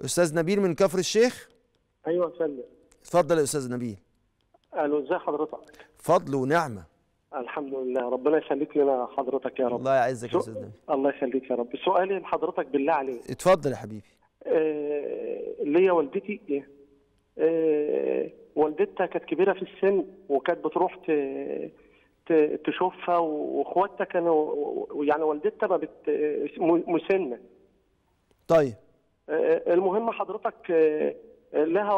استاذ نبيل من كفر الشيخ. ايوه اتفضل. اتفضل يا استاذ نبيل. الو ازي حضرتك؟ فضل ونعمه. الحمد لله، ربنا يخليك لنا حضرتك يا رب. الله يعزك يا استاذ نبيل. الله يخليك يا رب. سؤالي لحضرتك بالله عليك. اتفضل يا حبيبي. ليا والدتي والدتها كانت كبيره في السن، وكانت بتروح تشوفها، واخواتها كانوا يعني والدتها ما مسنه. طيب المهم حضرتك لها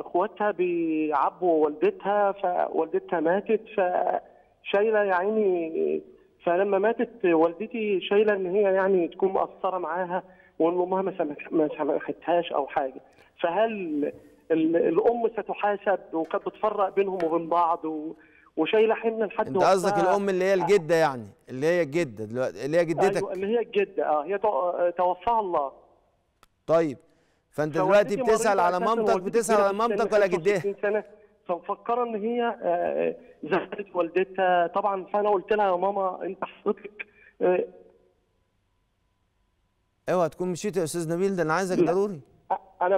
اخواتها بيعبوا والدتها، فوالدتها ماتت، فشايله يا عيني، فلما ماتت والدتي شايله ان هي يعني تكون مقصره معاها، وان امها ما سامحتهاش او حاجه. فهل الام ستحاسب؟ وكانت بتفرق بينهم وبين بعض وشايله حمل لحد. انت قصدك الام اللي هي الجده، يعني اللي هي الجده دلوقتي، اللي هي جدتك. ايوه اللي هي الجده، هي توفاها الله. طيب فانت دلوقتي بتسال على مامتك، بتسال على مامتك ولا جدتها؟ فمفكره ان هي زعلت والدتها طبعا. فانا قلت لها يا ماما انت حضرتك اوعى تكون مشيت يا استاذ نبيل، ده انا عايزك ضروري. انا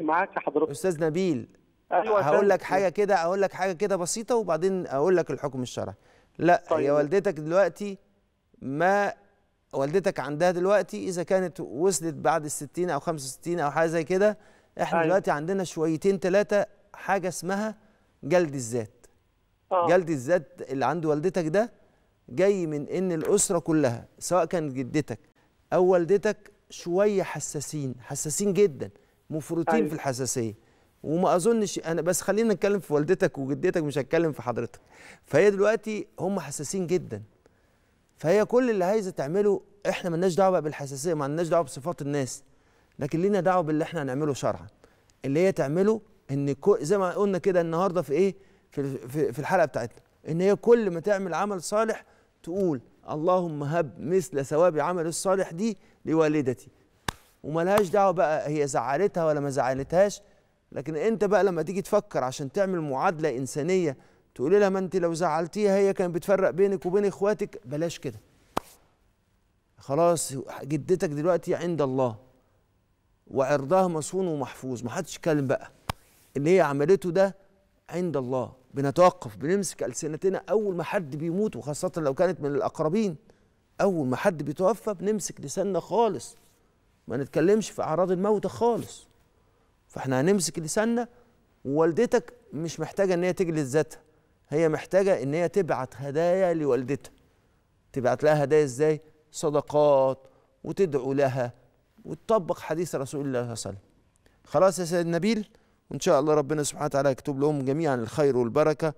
معاك يا حضرتك استاذ نبيل. أيوة هقول لك حاجه كده بسيطه، وبعدين اقول لك الحكم الشرعي. لا طيب. يا والدتك دلوقتي، ما والدتك عندها دلوقتي اذا كانت وصلت بعد ال60 او 65 او حاجه زي كده، احنا أيوة. دلوقتي عندنا شويتين ثلاثه حاجه اسمها جلد الذات. جلد الذات اللي عند والدتك ده جاي من ان الاسره كلها، سواء كانت جدتك او والدتك، شويه حساسين جدا، مفروطين أيوة. في الحساسيه. وما اظنش انا، بس خلينا نتكلم في والدتك وجدتك، مش هتكلم في حضرتك. فهي دلوقتي هم حساسين جدا، فهي كل اللي عايزه تعمله، احنا مالناش دعوه بقى بالحساسيه، ما لناش دعوه بصفات الناس، لكن لينا دعوه باللي احنا هنعمله شرعا. اللي هي تعمله ان زي ما قلنا كده النهارده في ايه، في الحلقه بتاعتنا، ان هي كل ما تعمل عمل صالح تقول اللهم هب مثل ثواب عمل الصالح دي لوالدتي، ومالهاش دعوه بقى هي زعلتها ولا ما زعلتهاش. لكن انت بقى لما تيجي تفكر عشان تعمل معادله انسانيه، تقول لها ما انت لو زعلتيها هي كانت بتفرق بينك وبين اخواتك. بلاش كده خلاص. جدتك دلوقتي عند الله، وعرضها مصون ومحفوظ، ما حدش يتكلم بقى. اللي هي عملته ده عند الله، بنتوقف، بنمسك ألسنتنا. اول ما حد بيموت، وخاصه لو كانت من الاقربين، اول ما حد بيتوفى بنمسك لساننا خالص، ما نتكلمش في اعراض الموت خالص. فاحنا هنمسك لساننا. ووالدتك مش محتاجه ان هي تجلد ذاتها، هي محتاجه ان هي تبعت هدايا لوالدتها. تبعت لها هدايا ازاي؟ صدقات، وتدعو لها، وتطبق حديث رسول الله صلى الله عليه وسلم. خلاص يا سيد نبيل، وان شاء الله ربنا سبحانه وتعالى يكتب لهم جميعا الخير والبركه،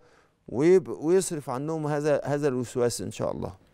ويصرف عنهم هذا الوسواس ان شاء الله.